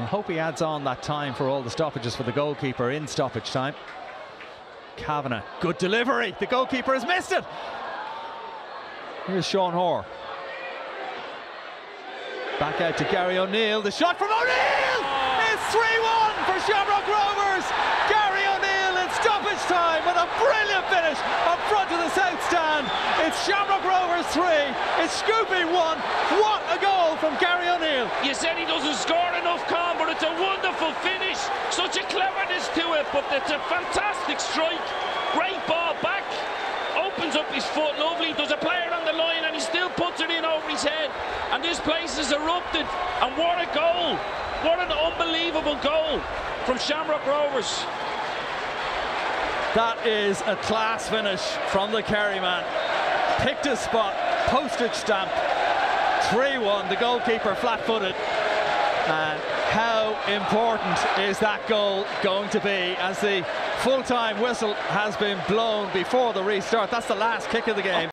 I hope he adds on that time for all the stoppages for the goalkeeper in stoppage time. Kavanagh, good delivery. The goalkeeper has missed it. Here's Sean Hoare. Back out to Gary O'Neill. The shot from O'Neill is 3-1 for Shamrock Rovers. Gary O'Neill in stoppage time with a brilliant finish up front of the south stand. It's Shamrock Rovers 3. It's Shkupi 1. What a goal from Gary O'Neill. You said he doesn't score enough, Con, but it's a wonderful finish. Such a cleverness to it, but it's a fantastic strike. Great ball back. Opens up his foot. Lovely. There's a player on the line and he still puts it in over his head. And this place has erupted, and what a goal! What an unbelievable goal from Shamrock Rovers. That is a class finish from the Kerry man. Picked his spot, postage stamp, 3-1, the goalkeeper flat-footed. And how important is that goal going to be as the full-time whistle has been blown before the restart? That's the last kick of the game.